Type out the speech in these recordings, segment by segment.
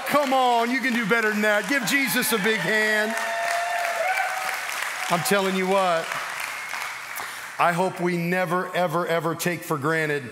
Oh, come on. You can do better than that. Give Jesus a big hand. I'm telling you what. I hope we never, ever, ever take for granted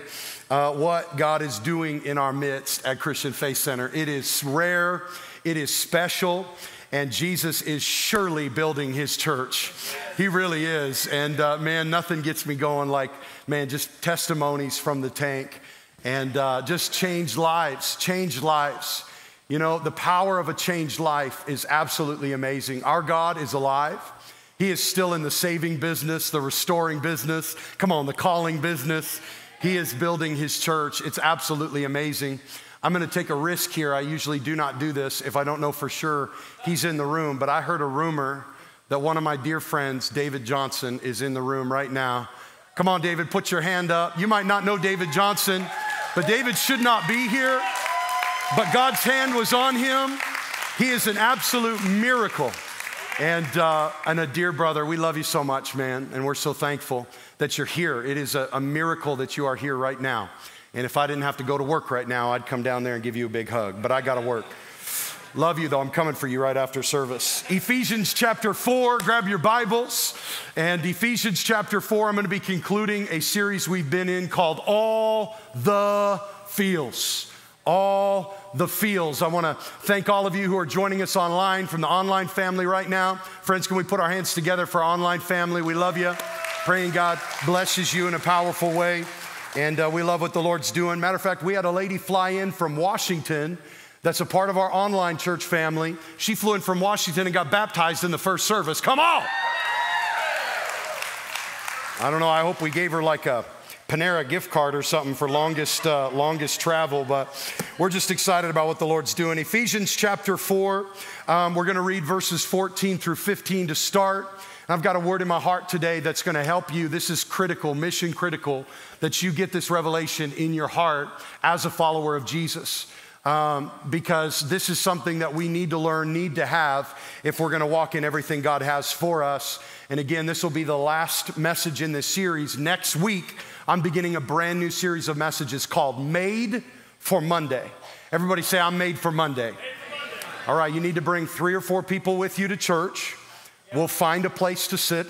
what God is doing in our midst at Christian Faith Center. It is rare. It is special. And Jesus is surely building his church. He really is. And man, nothing gets me going like, man, just testimonies from the tank and just change lives, change lives. You know, the power of a changed life is absolutely amazing. Our God is alive. He is still in the saving business, the restoring business, come on, the calling business. He is building his church. It's absolutely amazing. I'm going to take a risk here. I usually do not do this if I don't know for sure he's in the room, but I heard a rumor that one of my dear friends, David Johnson, is in the room right now. Come on, David, put your hand up. You might not know David Johnson, but David should not be here, but God's hand was on him. He is an absolute miracle and a dear brother. We love you so much, man, and we're so thankful that you're here. It is a miracle that you are here right now. And if I didn't have to go to work right now, I'd come down there and give you a big hug, but I got to work. Love you, though. I'm coming for you right after service. Ephesians chapter 4, grab your Bibles. And Ephesians chapter 4, I'm going to be concluding a series we've been in called All the Feels. All the Feels. I want to thank all of you who are joining us online from the online family right now. Friends, can we put our hands together for our online family? We love you. Praying God blesses you in a powerful way. And we love what the Lord's doing. Matter of fact, we had a lady fly in from Washington that's a part of our online church family. She flew in from Washington and got baptized in the first service. Come on! I don't know. I hope we gave her like a Panera gift card or something for longest travel, but we're just excited about what the Lord's doing. Ephesians chapter 4, we're going to read verses 14 through 15 to start. I've got a word in my heart today that's going to help you. This is critical, mission critical, that you get this revelation in your heart as a follower of Jesus, because this is something that we need to learn, need to have if we're going to walk in everything God has for us. And again, this will be the last message in this series. Next week, I'm beginning a brand new series of messages called Made for Monday. Everybody say, I'm made for Monday. Made for Monday. All right, you need to bring 3 or 4 people with you to church. We'll find a place to sit,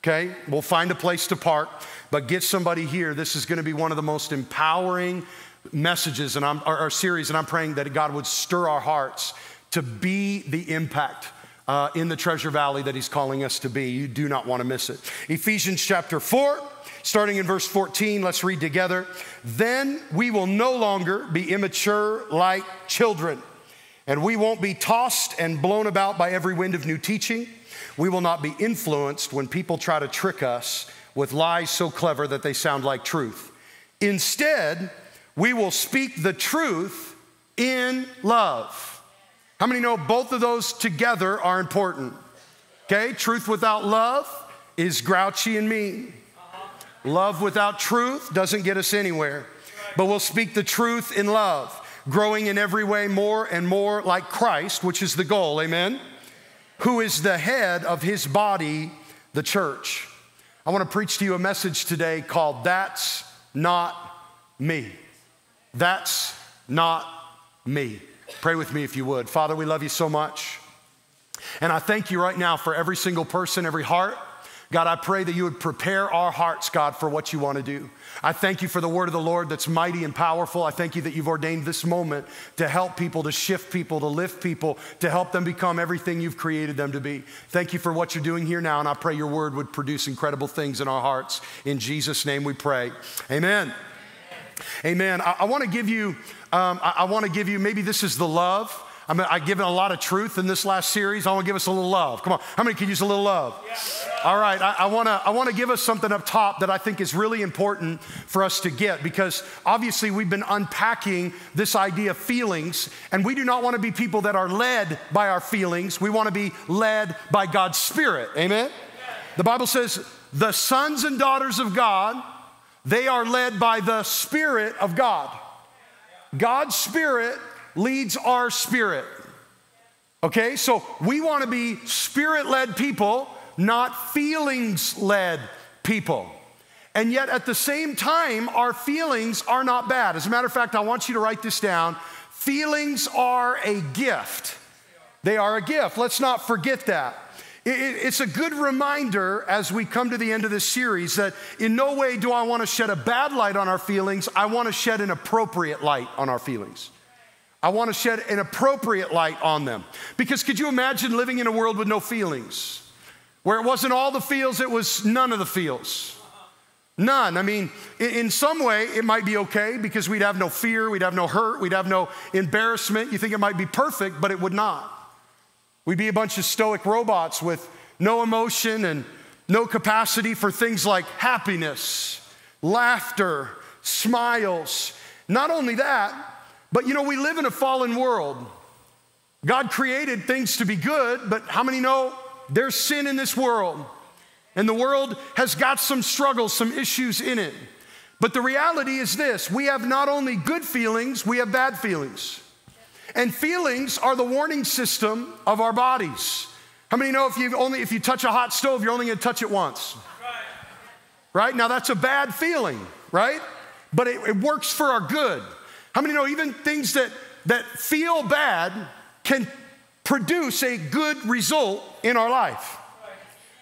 okay? We'll find a place to park, but get somebody here. This is going to be one of the most empowering messages in our series, and I'm praying that God would stir our hearts to be the impact in the Treasure Valley that he's calling us to be. You do not want to miss it. Ephesians chapter 4, starting in verse 14, let's read together. Then we will no longer be immature like children, and we won't be tossed and blown about by every wind of new teaching. We will not be influenced when people try to trick us with lies so clever that they sound like truth. Instead, we will speak the truth in love. How many know both of those together are important? Okay, truth without love is grouchy and mean. Love without truth doesn't get us anywhere. But we'll speak the truth in love, growing in every way more and more like Christ, which is the goal, amen? Who is the head of his body, the church. I want to preach to you a message today called That's Not Me. That's not me. Pray with me if you would. Father, we love you so much. And I thank you right now for every single person, every heart. God, I pray that you would prepare our hearts, God, for what you want to do. I thank you for the word of the Lord that's mighty and powerful. I thank you that you've ordained this moment to help people, to shift people, to lift people, to help them become everything you've created them to be. Thank you for what you're doing here now, and I pray your word would produce incredible things in our hearts. In Jesus' name we pray. Amen. Amen. I want to give you, maybe this is the love. I've given a lot of truth in this last series. I want to give us a little love. Come on. How many can use a little love? Yeah. All right. I want to give us something up top that I think is really important for us to get, because obviously we've been unpacking this idea of feelings, and we do not want to be people that are led by our feelings. We want to be led by God's Spirit. Amen? Yeah. The Bible says the sons and daughters of God, they are led by the Spirit of God. God's Spirit leads our spirit. Okay, so we want to be spirit-led people, not feelings-led people. And yet at the same time, our feelings are not bad. As a matter of fact, I want you to write this down. Feelings are a gift. They are a gift. Let's not forget that. It's a good reminder as we come to the end of this series that in no way do I want to shed a bad light on our feelings. I want to shed an appropriate light on our feelings. I want to shed an appropriate light on them. Because could you imagine living in a world with no feelings? Where it wasn't all the feels, it was none of the feels. None. I mean, in some way, it might be okay because we'd have no fear, we'd have no hurt, we'd have no embarrassment. You think it might be perfect, but it would not. We'd be a bunch of stoic robots with no emotion and no capacity for things like happiness, laughter, smiles. Not only that, but you know, we live in a fallen world. God created things to be good, but how many know there's sin in this world? And the world has got some struggles, some issues in it. But the reality is this, we have not only good feelings, we have bad feelings. And feelings are the warning system of our bodies. How many know if you touch a hot stove, you're only gonna touch it once? Right? Now that's a bad feeling, right? But it works for our good. How many know even things that feel bad can produce a good result in our life?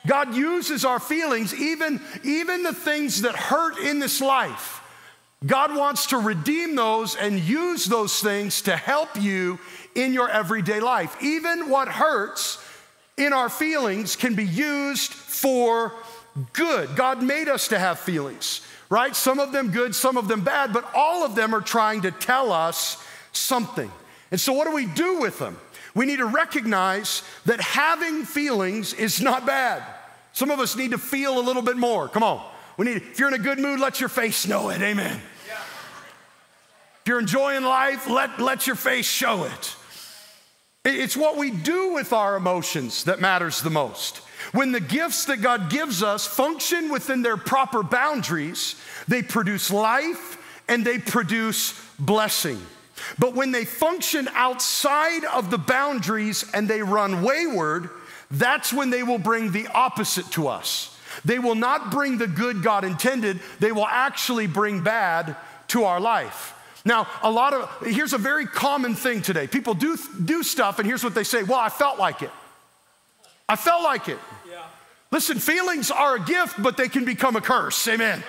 God uses our feelings, even the things that hurt in this life. God wants to redeem those and use those things to help you in your everyday life. Even what hurts in our feelings can be used for good. God made us to have feelings, right? Some of them good, some of them bad, but all of them are trying to tell us something. And so what do we do with them? We need to recognize that having feelings is not bad. Some of us need to feel a little bit more. Come on. If you're in a good mood, let your face know it. Amen. Yeah. If you're enjoying life, let your face show it. It's what we do with our emotions that matters the most. When the gifts that God gives us function within their proper boundaries, they produce life and they produce blessing. But when they function outside of the boundaries and they run wayward, that's when they will bring the opposite to us. They will not bring the good God intended. They will actually bring bad to our life. Now, here's a very common thing today. People do stuff, and here's what they say. Well, I felt like it. I felt like it. Yeah. Listen, feelings are a gift, but they can become a curse. Amen.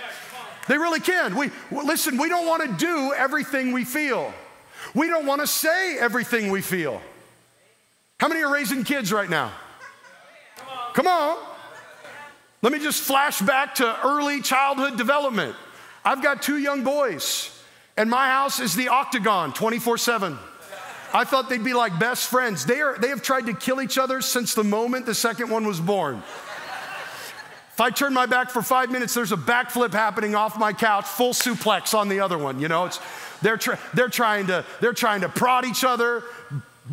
They really can. Listen, we don't want to do everything we feel. We don't want to say everything we feel. How many are raising kids right now? Come on. Let me just flash back to early childhood development. I've got two young boys, and my house is the octagon 24/7. I thought they'd be like best friends. They have tried to kill each other since the moment the second one was born. If I turn my back for 5 minutes, there's a backflip happening off my couch, full suplex on the other one. You know, they're trying to prod each other,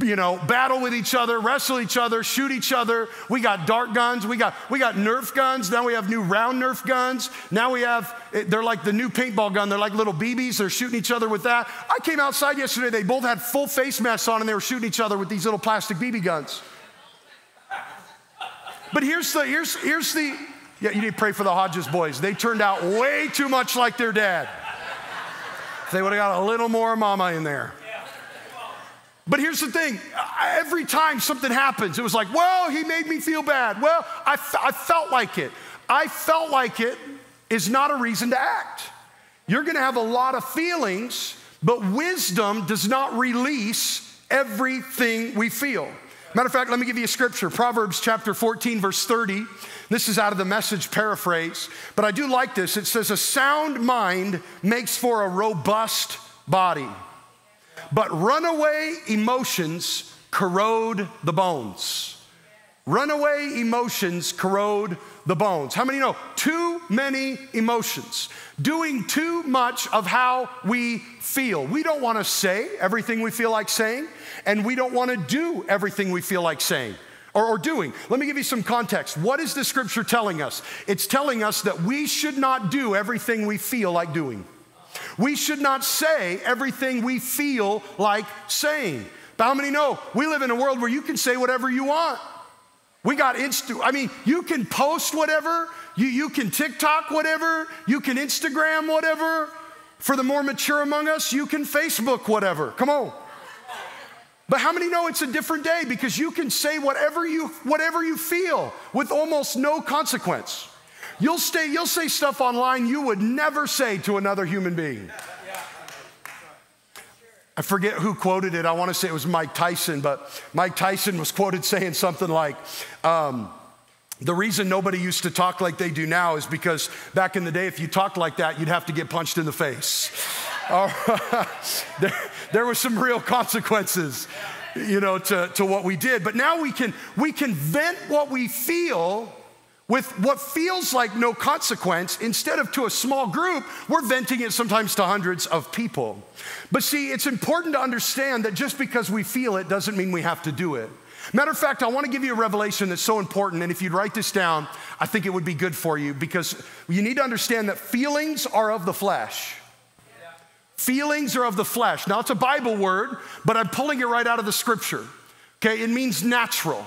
you know, battle with each other, wrestle each other, shoot each other. We got dart guns. We got Nerf guns. Now we have new round Nerf guns. Now we have, they're like the new paintball gun. They're like little BBs. They're shooting each other with that. I came outside yesterday. They both had full face masks on and they were shooting each other with these little plastic BB guns. But yeah, you need to pray for the Hodges boys. They turned out way too much like their dad. They would have got a little more mama in there. But here's the thing, every time something happens, it was like, well, he made me feel bad. Well, I felt like it. I felt like it is not a reason to act. You're gonna have a lot of feelings, but wisdom does not release everything we feel. Matter of fact, let me give you a scripture, Proverbs chapter 14, verse 30. This is out of the Message paraphrase, but I do like this. It says, a sound mind makes for a robust body, but runaway emotions corrode the bones. Runaway emotions corrode the bones. How many know? Too many emotions. Doing too much of how we feel. We don't want to say everything we feel like saying, and we don't want to do everything we feel like saying or doing. Let me give you some context. What is the scripture telling us? It's telling us that we should not do everything we feel like doing. We should not say everything we feel like saying. But how many know we live in a world where you can say whatever you want? We got you can post whatever, you can TikTok whatever, you can Instagram whatever. For the more mature among us, you can Facebook whatever. Come on. But how many know it's a different day because you can say whatever you feel with almost no consequence. You'll say stuff online you would never say to another human being. I forget who quoted it. I want to say it was Mike Tyson, but Mike Tyson was quoted saying something like, the reason nobody used to talk like they do now is because back in the day, if you talked like that, you'd have to get punched in the face. There were some real consequences, you know, to what we did. But now we can vent what we feel with what feels like no consequence. Instead of to a small group, we're venting it sometimes to hundreds of people. But see, it's important to understand that just because we feel it doesn't mean we have to do it. Matter of fact, I want to give you a revelation that's so important, and if you'd write this down, I think it would be good for you, because you need to understand that feelings are of the flesh. Yeah. Feelings are of the flesh. Now, it's a Bible word, but I'm pulling it right out of the scripture, okay? It means natural.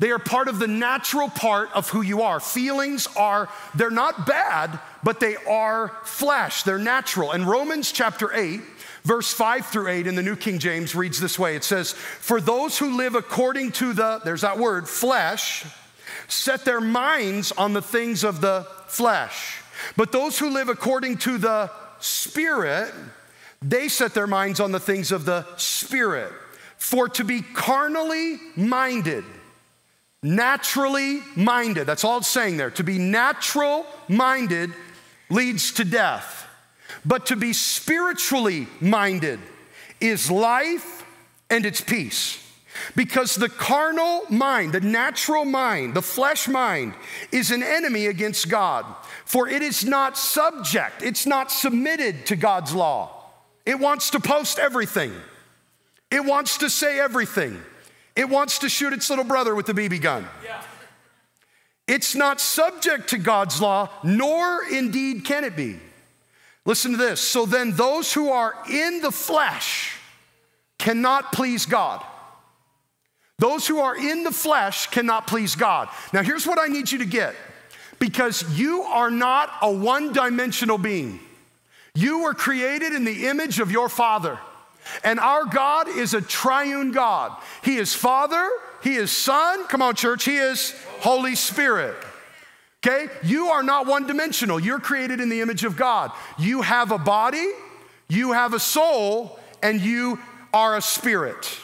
They are part of the natural part of who you are. Feelings are, they're not bad, but they are flesh. They're natural. In Romans chapter 8, verse 5 through 8 in the New King James reads this way. It says, for those who live according to the, there's that word, flesh, set their minds on the things of the flesh. But those who live according to the Spirit, they set their minds on the things of the Spirit. For to be carnally minded, naturally minded, that's all it's saying there. To be natural minded leads to death. But to be spiritually minded is life and it's peace. Because the carnal mind, the natural mind, the flesh mind, is an enemy against God. For it is not subject, it's not submitted to God's law. It wants to post everything. It wants to say everything. It wants to shoot its little brother with the BB gun. Yeah. It's not subject to God's law, nor indeed can it be. Listen to this. So then those who are in the flesh cannot please God. Those who are in the flesh cannot please God. Now, here's what I need you to get, because you are not a one-dimensional being. You were created in the image of your Father, and our God is a triune God. He is Father, He is Son, come on, church, He is Holy Spirit. Okay? You are not one-dimensional. You're created in the image of God. You have a body, you have a soul, and you are a spirit.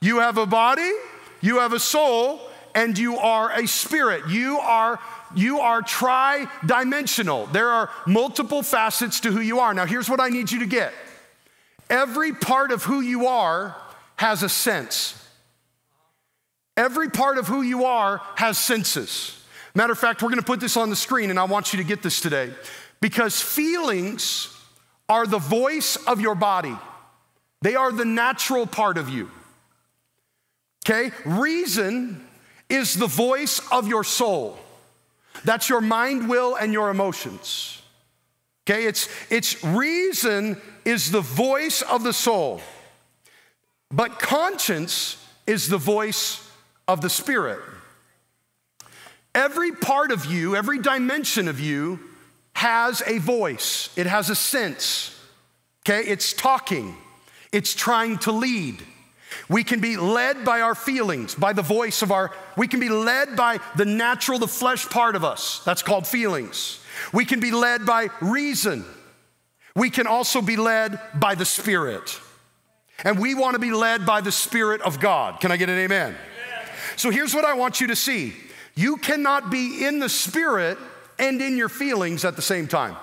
You have a body, you have a soul, and you are a spirit. You are tri-dimensional. There are multiple facets to who you are. Now, here's what I need you to get. Every part of who you are has a sense. Every part of who you are has senses. Matter of fact, we're going to put this on the screen, and I want you to get this today, because feelings are the voice of your body. They are the natural part of you, okay? Reason is the voice of your soul. That's your mind, will, and your emotions, okay? It's reason is the voice of the soul, but conscience is the voice of the spirit. Every part of you, every dimension of you has a voice. It has a sense, okay? It's talking. It's trying to lead. We can be led by our feelings, by the voice of our, we can be led by the natural, the flesh part of us. That's called feelings. We can be led by reason. We can also be led by the Spirit. And we want to be led by the Spirit of God. Can I get an amen? Amen. So here's what I want you to see. You cannot be in the spirit and in your feelings at the same time.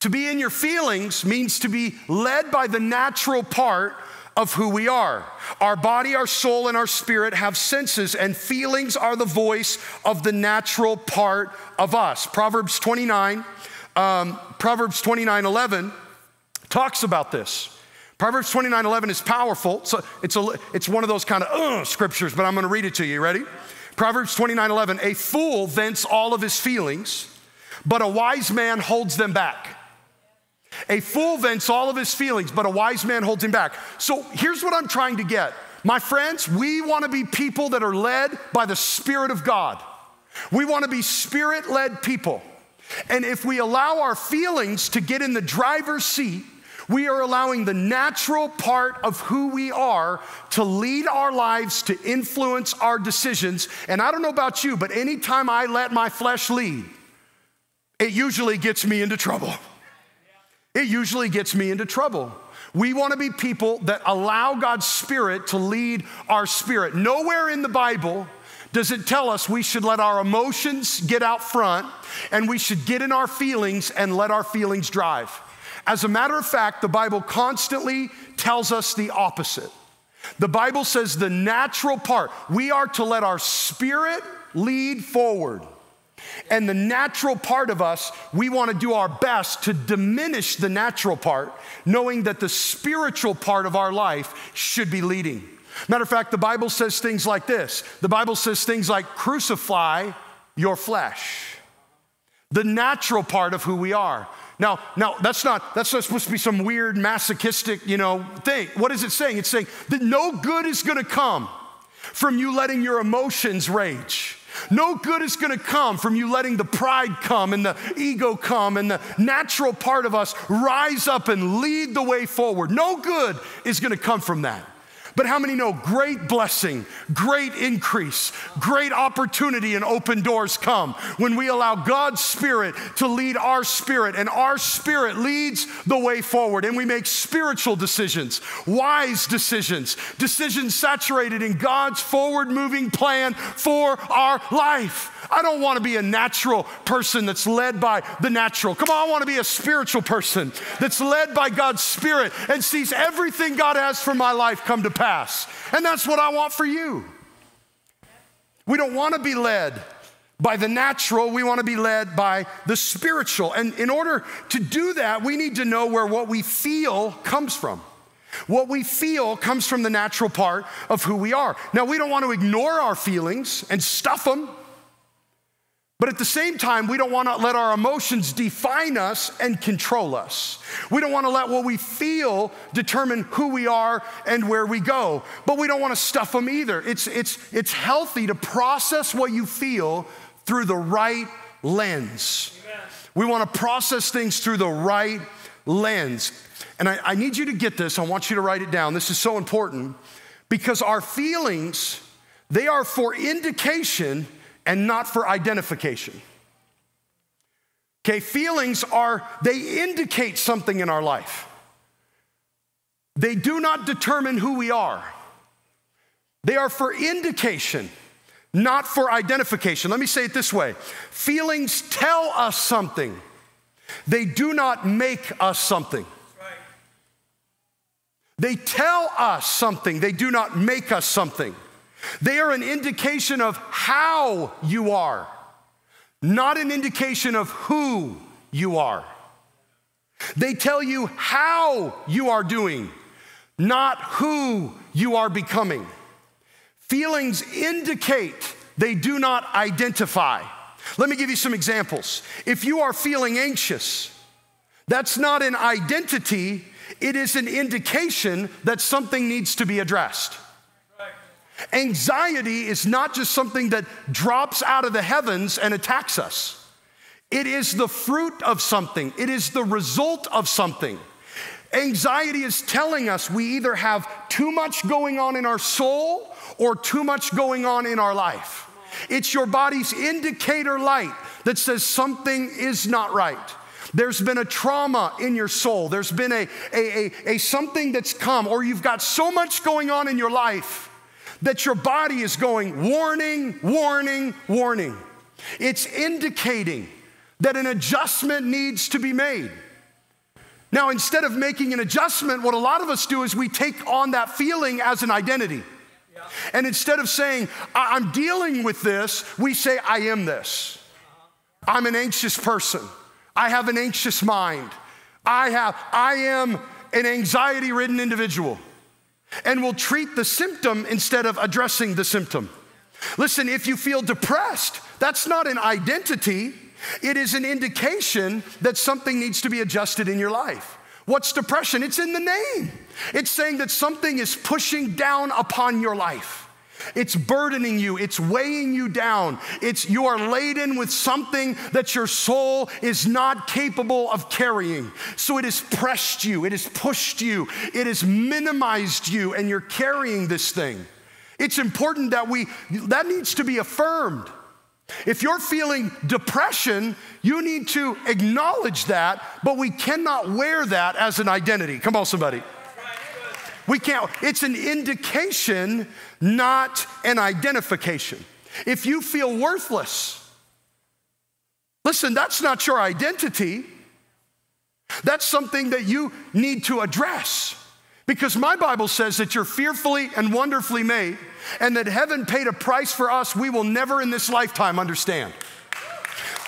To be in your feelings means to be led by the natural part of who we are. Our body, our soul, and our spirit have senses, and feelings are the voice of the natural part of us. Proverbs 29:11 talks about this. Proverbs 29:11 is powerful. So it's one of those kind of scriptures, but I'm going to read it to you. You ready? Proverbs 29:11, a fool vents all of his feelings, but a wise man holds them back. A fool vents all of his feelings, but a wise man holds him back. So here's what I'm trying to get. My friends, we want to be people that are led by the Spirit of God. We want to be Spirit-led people. And if we allow our feelings to get in the driver's seat, We are allowing the natural part of who we are to lead our lives, to influence our decisions. And I don't know about you, but anytime I let my flesh lead, it usually gets me into trouble. It usually gets me into trouble. We want to be people that allow God's Spirit to lead our spirit. Nowhere in the Bible does it tell us we should let our emotions get out front and we should get in our feelings and let our feelings drive. As a matter of fact, the Bible constantly tells us the opposite. The Bible says the natural part, we are to let our spirit lead forward. And the natural part of us, we want to do our best to diminish the natural part, knowing that the spiritual part of our life should be leading. Matter of fact, the Bible says things like this. The Bible says things like, crucify your flesh. The natural part of who we are. Now that's not supposed to be some weird masochistic, thing. What is it saying? It's saying that no good is going to come from you letting your emotions rage. No good is going to come from you letting the pride come and the ego come and the natural part of us rise up and lead the way forward. No good is going to come from that. But how many know great blessing, great increase, great opportunity and open doors come when we allow God's Spirit to lead our spirit, and our spirit leads the way forward, and we make spiritual decisions, wise decisions, decisions saturated in God's forward-moving plan for our life. I don't want to be a natural person that's led by the natural. Come on, I want to be a spiritual person that's led by God's Spirit and sees everything God has for my life come to pass. And that's what I want for you. We don't want to be led by the natural. We want to be led by the spiritual. And in order to do that, we need to know where what we feel comes from. What we feel comes from the natural part of who we are. Now, we don't want to ignore our feelings and stuff them. But at the same time, we don't want to let our emotions define us and control us. We don't want to let what we feel determine who we are and where we go. But we don't want to stuff them either. It's healthy to process what you feel through the right lens. Amen. We want to process things through the right lens. And I need you to get this. I want you to write it down. This is so important because our feelings, they are for indication and not for identification. Okay, feelings are, they indicate something in our life. They do not determine who we are. They are for indication, not for identification. Let me say it this way. Feelings tell us something. They do not make us something. They tell us something. They do not make us something. They are an indication of how you are, not an indication of who you are. They tell you how you are doing, not who you are becoming. Feelings indicate, they do not identify. Let me give you some examples. If you are feeling anxious, that's not an identity, it is an indication that something needs to be addressed. Anxiety is not just something that drops out of the heavens and attacks us. It is the fruit of something. It is the result of something. Anxiety is telling us we either have too much going on in our soul or too much going on in our life. It's your body's indicator light that says something is not right. There's been a trauma in your soul. There's been a something that's come, or you've got so much going on in your life that your body is going, warning, warning, warning. It's indicating that an adjustment needs to be made. Now, instead of making an adjustment, what a lot of us do is we take on that feeling as an identity. Yeah. And instead of saying, I'm dealing with this, we say, I am this. Uh-huh. I'm an anxious person. I have an anxious mind. I am an anxiety-ridden individual. And we'll treat the symptom instead of addressing the symptom. Listen, if you feel depressed, that's not an identity. It is an indication that something needs to be adjusted in your life. What's depression? It's in the name. It's saying that something is pushing down upon your life. It's burdening you. It's weighing you down. You are laden with something that your soul is not capable of carrying. So it has pressed you. It has pushed you. It has minimized you, and you're carrying this thing. It's important that that needs to be affirmed. If you're feeling depression, you need to acknowledge that, but we cannot wear that as an identity. Come on, somebody. We can't. It's an indication, not an identification. If you feel worthless, listen, that's not your identity. That's something that you need to address, because my Bible says that you're fearfully and wonderfully made, and that heaven paid a price for us we will never in this lifetime understand.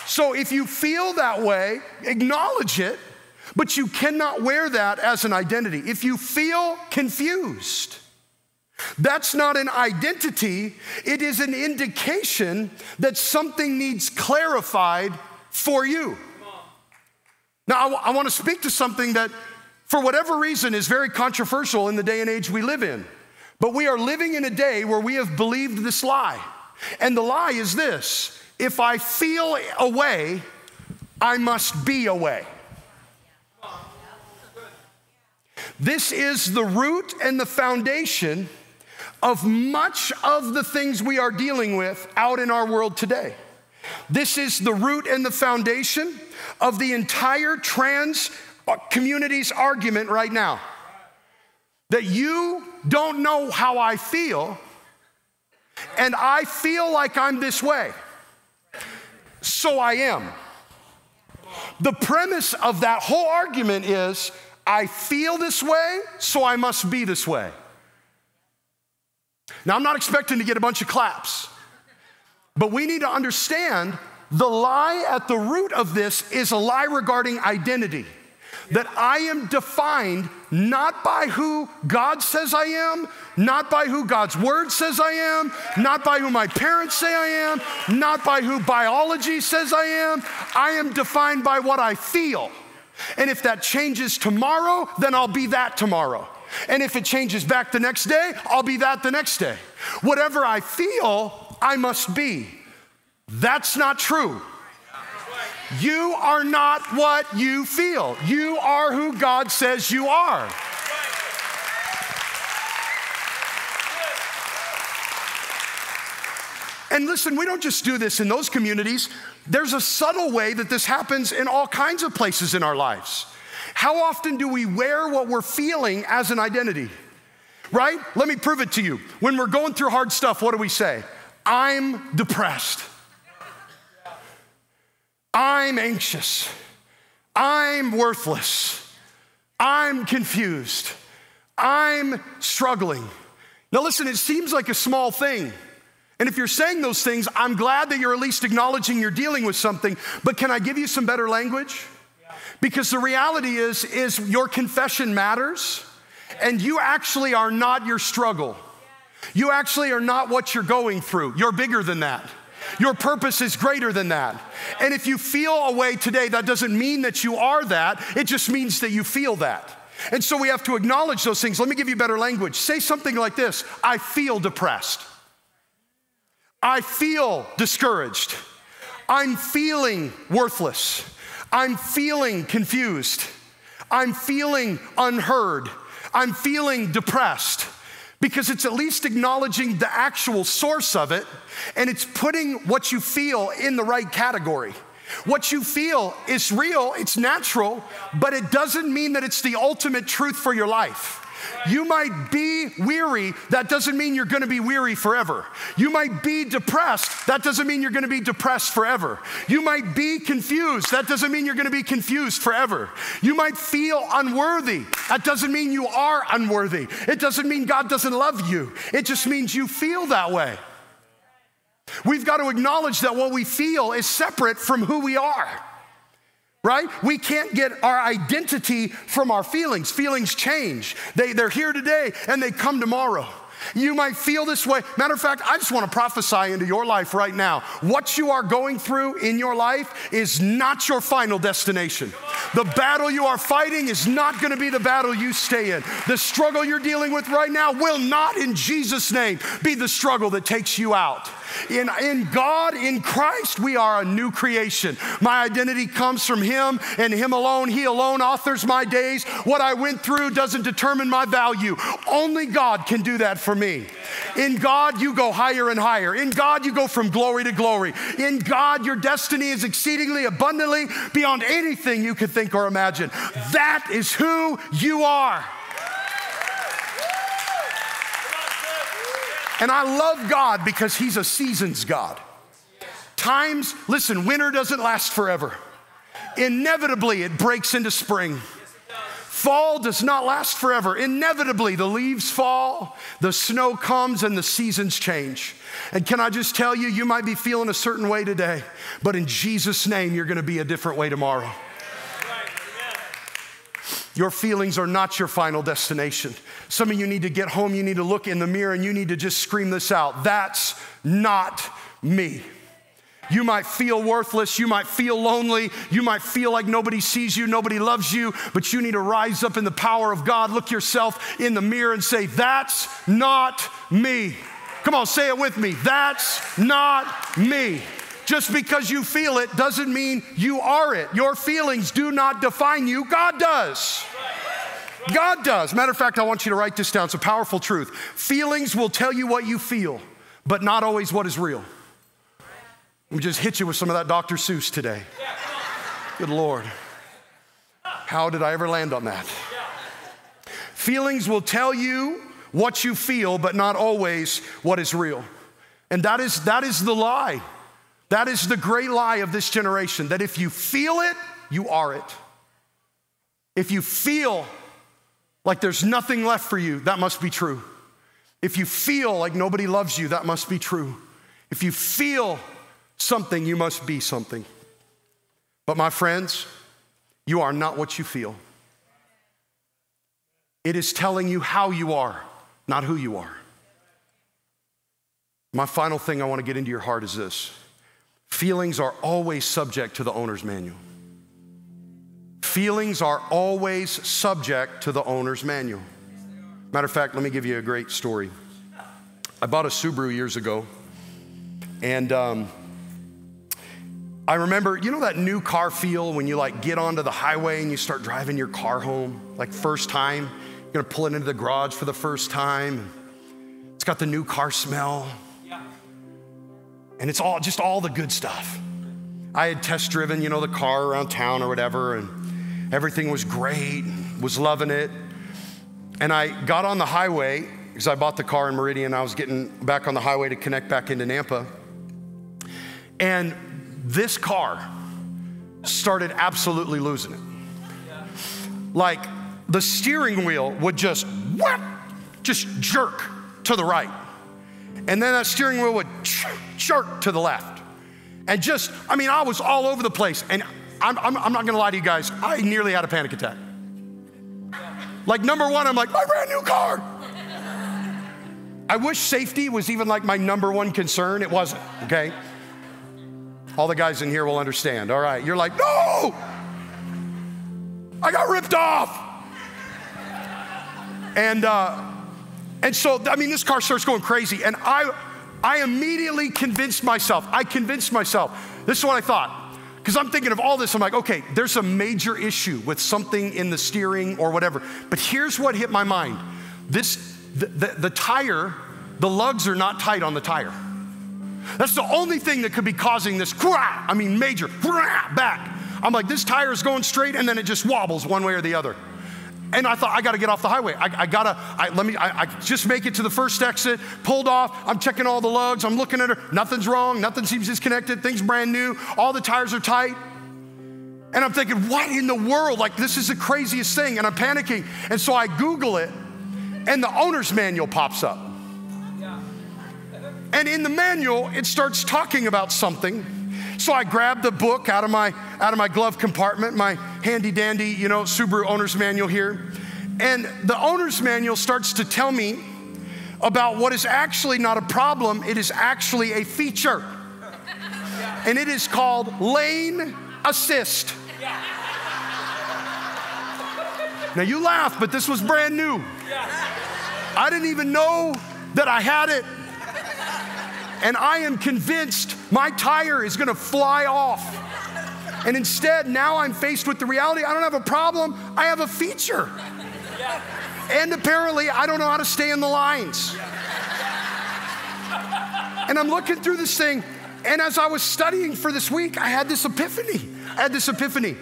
So if you feel that way, acknowledge it, but you cannot wear that as an identity. If you feel confused, that's not an identity. It is an indication that something needs clarified for you. Now, I want to speak to something that, for whatever reason, is very controversial in the day and age we live in. But we are living in a day where we have believed this lie. And the lie is this: if I feel a way, I must be a way. This is the root and the foundation of much of the things we are dealing with out in our world today. This is the root and the foundation of the entire trans community's argument right now. That you don't know how I feel, and I feel like I'm this way, so I am. The premise of that whole argument is, I feel this way, so I must be this way. Now, I'm not expecting to get a bunch of claps, but we need to understand the lie at the root of this is a lie regarding identity. That I am defined not by who God says I am, not by who God's word says I am, not by who my parents say I am, not by who biology says I am. I am defined by what I feel. And if that changes tomorrow, then I'll be that tomorrow. And if it changes back the next day, I'll be that the next day. Whatever I feel, I must be. That's not true. You are not what you feel. You are who God says you are. And listen, we don't just do this in those communities. There's a subtle way that this happens in all kinds of places in our lives. How often do we wear what we're feeling as an identity? Right? Let me prove it to you. When we're going through hard stuff, what do we say? I'm depressed. I'm anxious. I'm worthless. I'm confused. I'm struggling. Now listen, it seems like a small thing. And if you're saying those things, I'm glad that you're at least acknowledging you're dealing with something, but can I give you some better language? Yeah. Because the reality is your confession matters, and you actually are not your struggle. You actually are not what you're going through. You're bigger than that. Your purpose is greater than that. And if you feel a way today, that doesn't mean that you are that. It just means that you feel that. And so we have to acknowledge those things. Let me give you better language. Say something like this: I feel depressed. I feel discouraged. I'm feeling worthless. I'm feeling confused. I'm feeling unheard. I'm feeling depressed. Because it's at least acknowledging the actual source of it, and it's putting what you feel in the right category. What you feel is real, it's natural, but it doesn't mean that it's the ultimate truth for your life. You might be weary. That doesn't mean you're going to be weary forever. You might be depressed. That doesn't mean you're going to be depressed forever. You might be confused. That doesn't mean you're going to be confused forever. You might feel unworthy. That doesn't mean you are unworthy. It doesn't mean God doesn't love you. It just means you feel that way. We've got to acknowledge that what we feel is separate from who we are. Right? We can't get our identity from our feelings. Feelings change. They're here today and they come tomorrow. You might feel this way. Matter of fact, I just want to prophesy into your life right now. What you are going through in your life is not your final destination. The battle you are fighting is not going to be the battle you stay in. The struggle you're dealing with right now will not, in Jesus' name, be the struggle that takes you out. In God, in Christ, we are a new creation. My identity comes from Him and Him alone. He alone authors my days. What I went through doesn't determine my value. Only God can do that for me. In God, you go higher and higher. In God, you go from glory to glory. In God, your destiny is exceedingly abundantly beyond anything you could think or imagine. That is who you are. And I love God because He's a seasons God. Times, listen, winter doesn't last forever. Inevitably, it breaks into spring. Fall does not last forever. Inevitably, the leaves fall, the snow comes, and the seasons change. And can I just tell you, you might be feeling a certain way today, but in Jesus' name, you're going to be a different way tomorrow. Your feelings are not your final destination. Some of you need to get home, you need to look in the mirror, and you need to just scream this out. That's not me. You might feel worthless, you might feel lonely, you might feel like nobody sees you, nobody loves you, but you need to rise up in the power of God, look yourself in the mirror and say, that's not me. Come on, say it with me. That's not me. Just because you feel it doesn't mean you are it. Your feelings do not define you. God does. God does. Matter of fact, I want you to write this down. It's a powerful truth. Feelings will tell you what you feel, but not always what is real. Let me just hit you with some of that Dr. Seuss today. Good Lord. How did I ever land on that? Feelings will tell you what you feel, but not always what is real. And that is the lie. That is the great lie of this generation, that if you feel it, you are it. If you feel like there's nothing left for you, that must be true. If you feel like nobody loves you, that must be true. If you feel something, you must be something. But my friends, you are not what you feel. It is telling you how you are, not who you are. My final thing I want to get into your heart is this. Feelings are always subject to the owner's manual. Feelings are always subject to the owner's manual. Matter of fact, let me give you a great story. I bought a Subaru years ago, and I remember, you know that new car feel when you like get onto the highway and you start driving your car home, like first time, you're gonna pull it into the garage for the first time. It's got the new car smell. And it's all just all the good stuff. I had test driven, you know, the car around town or whatever, and everything was great, was loving it. And I got on the highway, because I bought the car in Meridian, I was getting back on the highway to connect back into Nampa. And this car started absolutely losing it. Like the steering wheel would just whap, just jerk to the right. And then that steering wheel would jerk to the left. And just, I mean, I was all over the place. And I'm not gonna lie to you guys, I nearly had a panic attack. Like number one, I'm like, my brand new car. I wish safety was even like my number one concern. It wasn't, okay? All the guys in here will understand. All right, you're like, no, I got ripped off. And so, I mean, this car starts going crazy. And I immediately convinced myself. This is what I thought. Because I'm thinking of all this. I'm like, okay, there's a major issue with something in the steering or whatever. But here's what hit my mind. The tire, the lugs are not tight on the tire. That's the only thing that could be causing this, I mean, major, back. I'm like, this tire is going straight, and then it just wobbles one way or the other. And I thought, I gotta get off the highway. I just make it to the first exit, pulled off, I'm checking all the lugs, I'm looking at her, nothing's wrong, nothing seems disconnected, things brand new, all the tires are tight. And I'm thinking, what in the world? Like, this is the craziest thing, and I'm panicking. And so I Google it, and the owner's manual pops up. Yeah. And in the manual, it starts talking about something. So I grabbed the book out of my glove compartment, my handy dandy, you know, Subaru owner's manual here. And the owner's manual starts to tell me about what is actually not a problem, it is actually a feature. And it is called lane assist. Now you laugh, but this was brand new. I didn't even know that I had it. And I am convinced my tire is gonna fly off. And instead, now I'm faced with the reality, I don't have a problem, I have a feature. And apparently, I don't know how to stay in the lines. And I'm looking through this thing, and as I was studying for this week, I had this epiphany.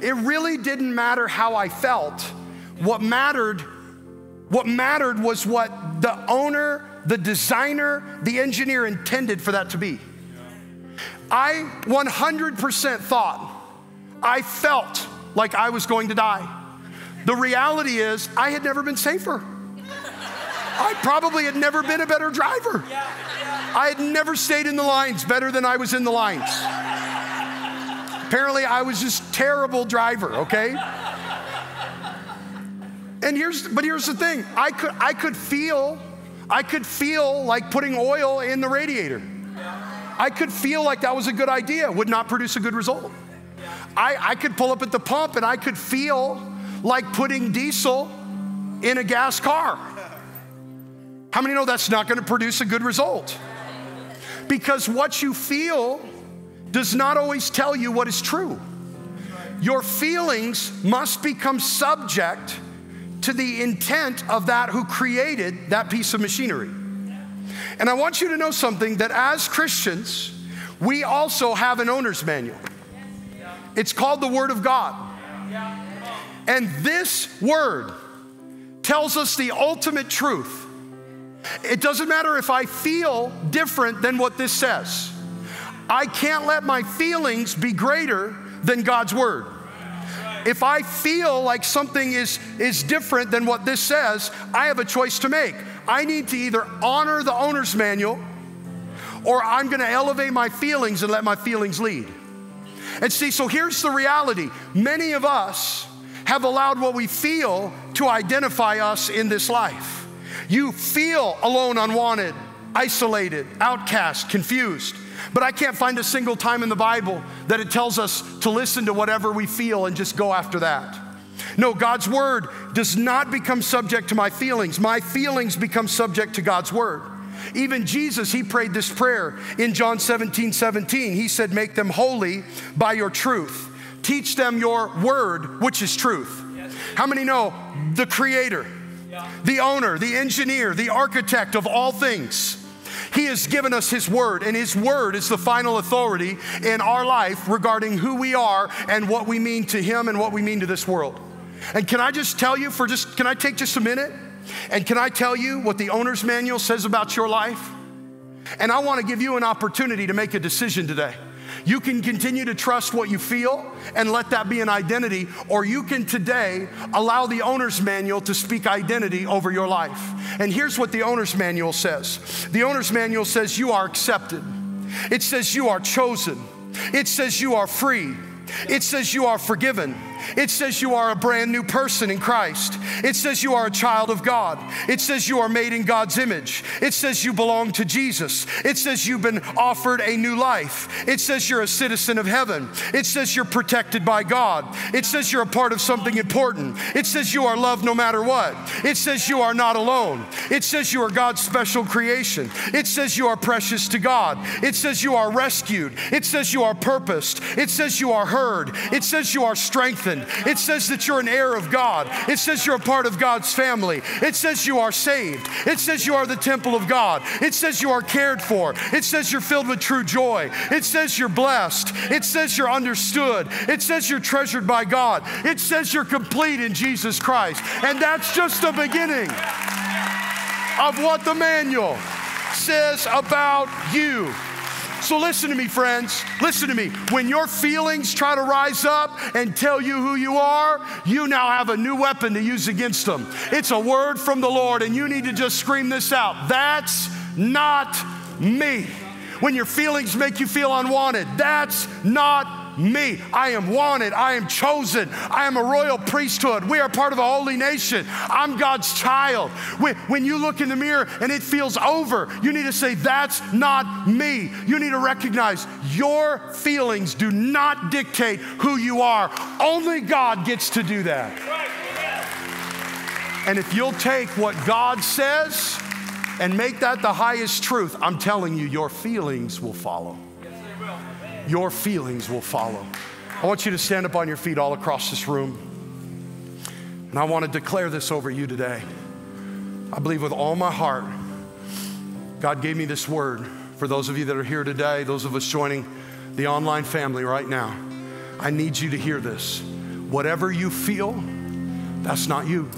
It really didn't matter how I felt. What mattered was what the owner, the designer, the engineer intended for that to be. I 100% thought I felt like I was going to die. The reality is I had never been safer. I probably had never been a better driver. I had never stayed in the lines better than I was in the lines. Apparently I was just terrible driver, okay? And here's the thing, I could feel like putting oil in the radiator. I could feel like that was a good idea, would not produce a good result. I could pull up at the pump and I could feel like putting diesel in a gas car. How many know that's not gonna produce a good result? Because what you feel does not always tell you what is true. Your feelings must become subject to the intent of that who created that piece of machinery. And I want you to know something, that as Christians, we also have an owner's manual. It's called the Word of God. And this word tells us the ultimate truth. It doesn't matter if I feel different than what this says. I can't let my feelings be greater than God's word. If I feel like something is different than what this says, I have a choice to make. I need to either honor the owner's manual, or I'm gonna elevate my feelings and let my feelings lead. And see, so here's the reality. Many of us have allowed what we feel to identify us in this life. You feel alone, unwanted, isolated, outcast, confused. But I can't find a single time in the Bible that it tells us to listen to whatever we feel and just go after that. No, God's word does not become subject to my feelings. My feelings become subject to God's word. Even Jesus, he prayed this prayer in John 17:17. He said, "Make them holy by your truth. Teach them your word, which is truth." Yes. How many know the creator, the owner, the engineer, the architect of all things? He has given us his word, and his word is the final authority in our life regarding who we are and what we mean to him and what we mean to this world. And can I just tell you can I take just a minute? And can I tell you what the owner's manual says about your life? And I want to give you an opportunity to make a decision today. You can continue to trust what you feel and let that be an identity, or you can today allow the owner's manual to speak identity over your life. And here's what the owner's manual says. The owner's manual says you are accepted. It says you are chosen. It says you are free. It says you are forgiven. It says you are a brand new person in Christ. It says you are a child of God. It says you are made in God's image. It says you belong to Jesus. It says you've been offered a new life. It says you're a citizen of heaven. It says you're protected by God. It says you're a part of something important. It says you are loved no matter what. It says you are not alone. It says you are God's special creation. It says you are precious to God. It says you are rescued. It says you are purposed. It says you are heard. It says you are strengthened. It says that you're an heir of God. It says you're a part of God's family. It says you are saved. It says you are the temple of God. It says you are cared for. It says you're filled with true joy. It says you're blessed. It says you're understood. It says you're treasured by God. It says you're complete in Jesus Christ. And that's just the beginning of what the manual says about you. So listen to me, friends, listen to me. When your feelings try to rise up and tell you who you are, you now have a new weapon to use against them. It's a word from the Lord, and you need to just scream this out. That's not me. When your feelings make you feel unwanted, that's not me. I am wanted. I am chosen. I am a royal priesthood. We are part of a holy nation. I'm God's child. When you look in the mirror and it feels over, you need to say, that's not me. You need to recognize your feelings do not dictate who you are. Only God gets to do that. And if you'll take what God says and make that the highest truth, I'm telling you, your feelings will follow. Your feelings will follow. I want you to stand up on your feet all across this room. And I want to declare this over you today. I believe with all my heart, God gave me this word. For those of you that are here today, those of us joining the online family right now, I need you to hear this. Whatever you feel, that's not you.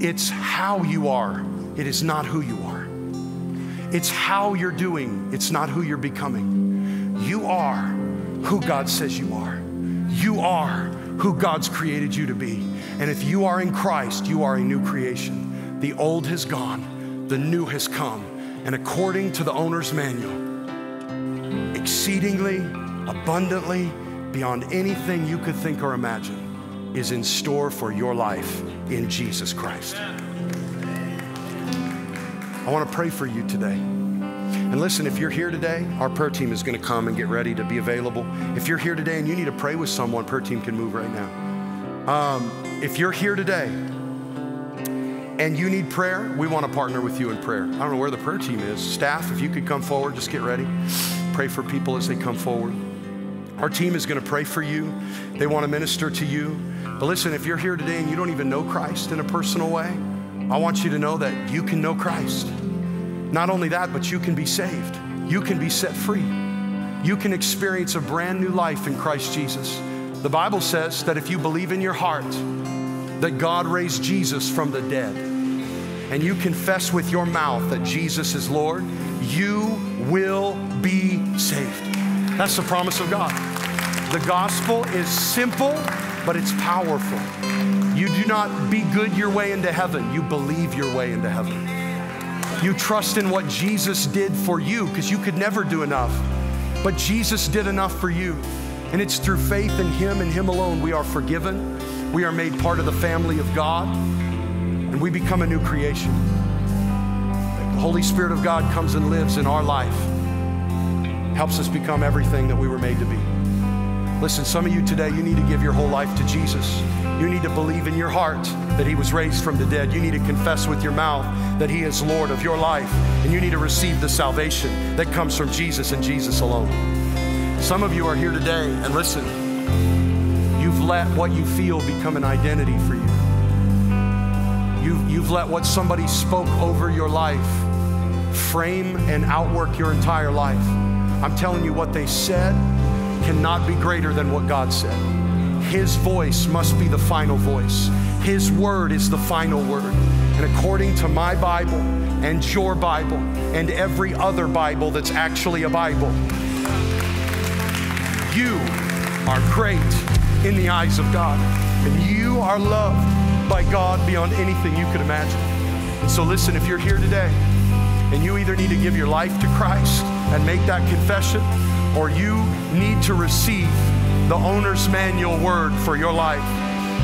It's how you are. It is not who you are. It's how you're doing. It's not who you're becoming. You are who God says you are. You are who God's created you to be. And if you are in Christ, you are a new creation. The old has gone, the new has come. And according to the owner's manual, exceedingly, abundantly, beyond anything you could think or imagine, is in store for your life in Jesus Christ. I want to pray for you today. And listen, if you're here today, our prayer team is going to come and get ready to be available. If you're here today and you need to pray with someone, prayer team can move right now. If you're here today and you need prayer, we want to partner with you in prayer. I don't know where the prayer team is. Staff, if you could come forward, just get ready. Pray for people as they come forward. Our team is going to pray for you. They want to minister to you. But listen, if you're here today and you don't even know Christ in a personal way, I want you to know that you can know Christ. Not only that, but you can be saved. You can be set free. You can experience a brand new life in Christ Jesus. The Bible says that if you believe in your heart that God raised Jesus from the dead, and you confess with your mouth that Jesus is Lord, you will be saved. That's the promise of God. The gospel is simple, but it's powerful. You do not be good your way into heaven. You believe your way into heaven. You trust in what Jesus did for you, because you could never do enough. But Jesus did enough for you. And it's through faith in Him and Him alone we are forgiven. We are made part of the family of God. And we become a new creation. The Holy Spirit of God comes and lives in our life. Helps us become everything that we were made to be. Listen, some of you today, you need to give your whole life to Jesus. You need to believe in your heart that He was raised from the dead. You need to confess with your mouth that He is Lord of your life. And you need to receive the salvation that comes from Jesus and Jesus alone. Some of you are here today, and listen, you've let what you feel become an identity for you. You've let what somebody spoke over your life frame and outwork your entire life. I'm telling you, what they said cannot be greater than what God said. His voice must be the final voice. His word is the final word. And according to my Bible and your Bible and every other Bible that's actually a Bible, you are great in the eyes of God. And you are loved by God beyond anything you could imagine. And so listen, if you're here today and you either need to give your life to Christ and make that confession, or you need to receive the owner's manual word for your life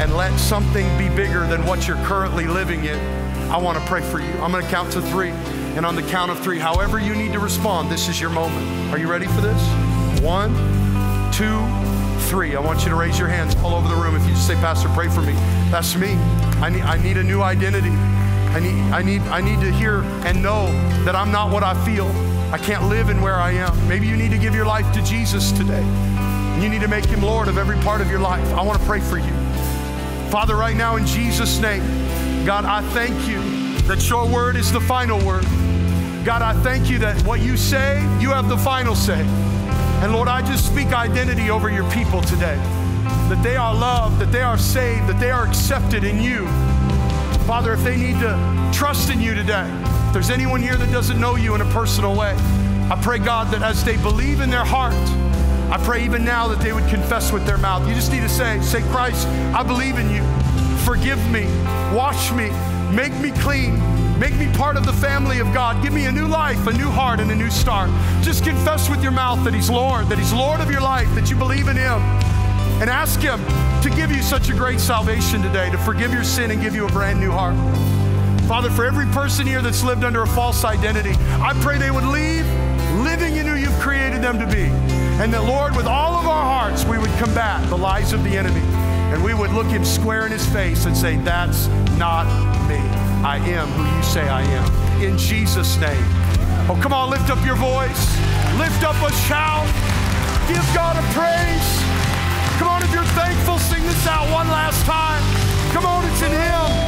and let something be bigger than what you're currently living in, I want to pray for you. I'm going to count to three, and on the count of three, however you need to respond, this is your moment. Are you ready for this? 1, 2, 3. I want you to raise your hands all over the room. If you just say, Pastor, pray for me, that's me. I need a new identity. I need to hear and know that I'm not what I feel. I can't live in where I am. Maybe you need to give your life to Jesus today. You need to make Him Lord of every part of your life. I want to pray for you. Father, right now in Jesus' name, God, I thank you that your word is the final word. God, I thank you that what you say, you have the final say. And Lord, I just speak identity over your people today, that they are loved, that they are saved, that they are accepted in you. Father, if they need to trust in you today, if there's anyone here that doesn't know you in a personal way, I pray, God, that as they believe in their heart, I pray even now that they would confess with their mouth. You just need to say, Christ, I believe in you. Forgive me. Wash me. Make me clean. Make me part of the family of God. Give me a new life, a new heart, and a new start. Just confess with your mouth that He's Lord of your life, that you believe in Him. And ask Him to give you such a great salvation today, to forgive your sin and give you a brand new heart. Father, for every person here that's lived under a false identity, I pray they would leave living in who You've created them to be. And that, Lord, with all of our hearts, we would combat the lies of the enemy. And we would look him square in his face and say, that's not me. I am who You say I am. In Jesus' name. Oh, come on, lift up your voice. Lift up a shout. Give God a praise. Come on, if you're thankful, sing this out one last time. Come on, it's in Him.